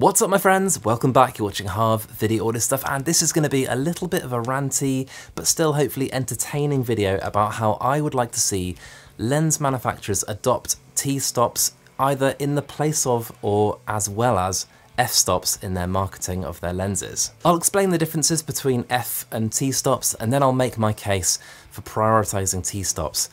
What's up my friends, welcome back. You're watching Harv, Video All This Stuff, and this is going to be a little bit of a ranty but still hopefully entertaining video about how I would like to see lens manufacturers adopt T-Stops either in the place of or as well as F-Stops in their marketing of their lenses. I'll explain the differences between F and T-Stops and then I'll make my case for prioritising T-Stops.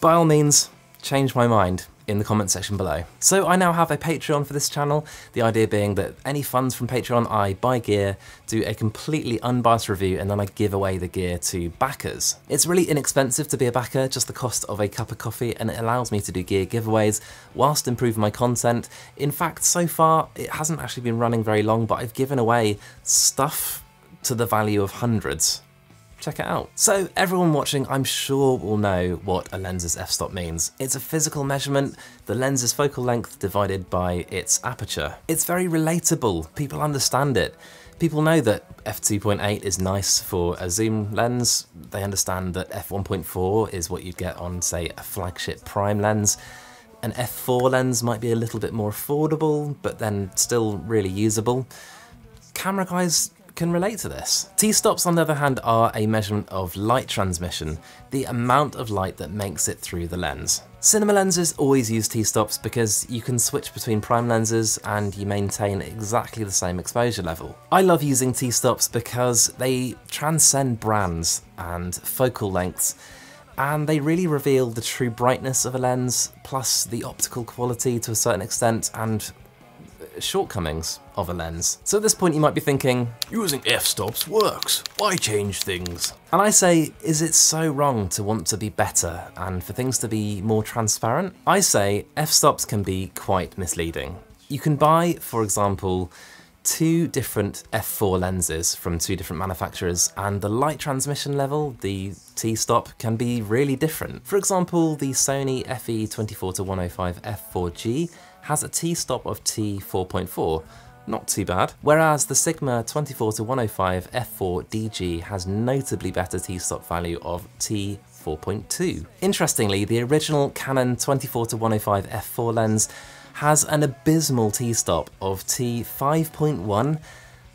By all means, change my mind in the comment section below. So I now have a Patreon for this channel, the idea being that any funds from Patreon I buy gear, do a completely unbiased review, and then I give away the gear to backers. It's really inexpensive to be a backer, just the cost of a cup of coffee, and it allows me to do gear giveaways whilst improving my content. In fact, so far it hasn't actually been running very long, but I've given away stuff to the value of hundreds. Check it out. So everyone watching, I'm sure, will know what a lens's f-stop means. It's a physical measurement, the lens's focal length divided by its aperture. It's very relatable, people understand it. People know that f2.8 is nice for a zoom lens, they understand that f1.4 is what you'd get on, say, a flagship prime lens. An f4 lens might be a little bit more affordable, but then still really usable. Camera guys can relate to this. T-stops, on the other hand, are a measurement of light transmission, the amount of light that makes it through the lens. Cinema lenses always use T-stops because you can switch between prime lenses and you maintain exactly the same exposure level. I love using T-stops because they transcend brands and focal lengths, and they really reveal the true brightness of a lens, plus the optical quality to a certain extent, and shortcomings of a lens. So at this point you might be thinking, using f-stops works, why change things? And I say, is it so wrong to want to be better and for things to be more transparent? I say f-stops can be quite misleading. You can buy, for example, two different f4 lenses from two different manufacturers, and the light transmission level, the T-stop, can be really different. For example, the Sony FE 24-105 F4G has a T-stop of T4.4, not too bad, whereas the Sigma 24-105 F4 DG has notably better T-stop value of T4.2. Interestingly, the original Canon 24-105 F4 lens has an abysmal T-stop of T5.1.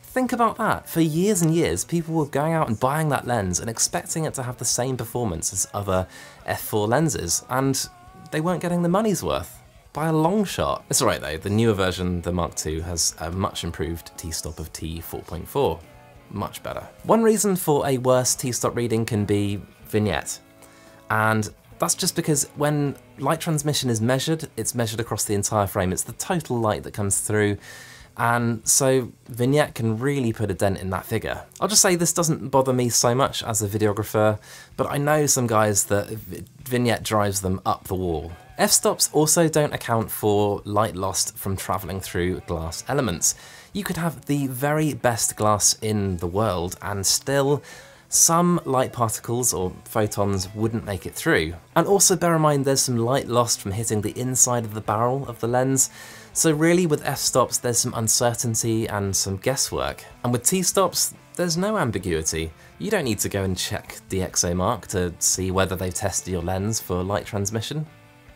Think about that. For years and years, people were going out and buying that lens and expecting it to have the same performance as other F4 lenses, and they weren't getting the money's worth. By a long shot. It's alright though, the newer version, the Mark II, has a much improved T-stop of T4.4. Much better. One reason for a worse T-stop reading can be vignette. And that's just because when light transmission is measured, it's measured across the entire frame. It's the total light that comes through. And so vignette can really put a dent in that figure. I'll just say this doesn't bother me so much as a videographer, but I know some guys that vignette drives them up the wall. F-stops also don't account for light lost from travelling through glass elements. You could have the very best glass in the world and still some light particles or photons wouldn't make it through. And also bear in mind there's some light lost from hitting the inside of the barrel of the lens, so really with f-stops there's some uncertainty and some guesswork. And with T-stops there's no ambiguity. You don't need to go and check DxOMark to see whether they've tested your lens for light transmission.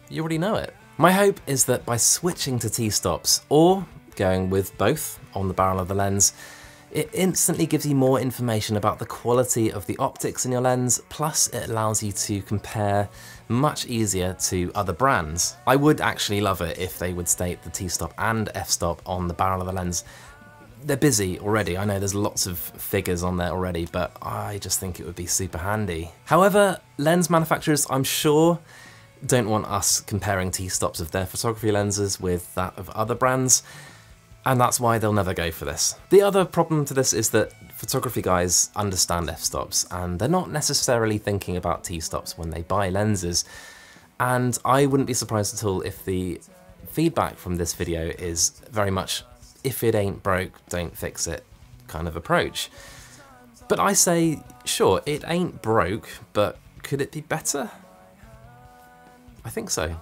You already know it. My hope is that by switching to T-stops, or going with both on the barrel of the lens, it instantly gives you more information about the quality of the optics in your lens, plus it allows you to compare much easier to other brands. I would actually love it if they would state the T-stop and f-stop on the barrel of the lens. They're busy already, I know there's lots of figures on there already, but I just think it would be super handy. However, lens manufacturers, I'm sure, don't want us comparing T-stops of their photography lenses with that of other brands, and that's why they'll never go for this. The other problem to this is that photography guys understand f-stops, and they're not necessarily thinking about T-stops when they buy lenses, and I wouldn't be surprised at all if the feedback from this video is very much, if it ain't broke, don't fix it kind of approach. But I say, sure, it ain't broke, but could it be better? I think so.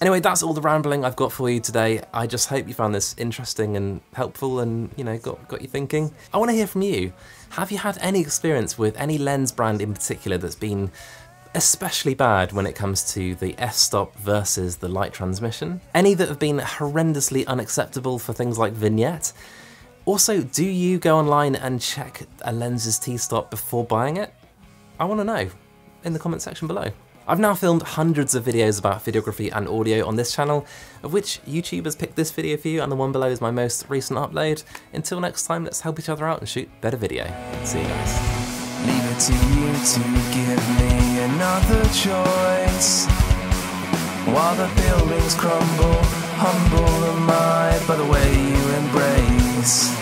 Anyway, that's all the rambling I've got for you today. I just hope you found this interesting and helpful and, you know, got you thinking. I want to hear from you. Have you had any experience with any lens brand in particular that's been especially bad when it comes to the f-stop versus the light transmission? Any that have been horrendously unacceptable for things like vignette? Also, do you go online and check a lens's T-stop before buying it? I want to know in the comment section below. I've now filmed hundreds of videos about videography and audio on this channel, of which YouTube has picked this video for you, and the one below is my most recent upload. Until next time, let's help each other out and shoot better video. See you guys. Leave it to you to give me another choice. While the buildings crumble, humble am I by the way you embrace.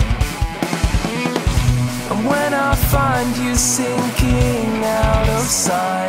And when I find you sinking out of sight,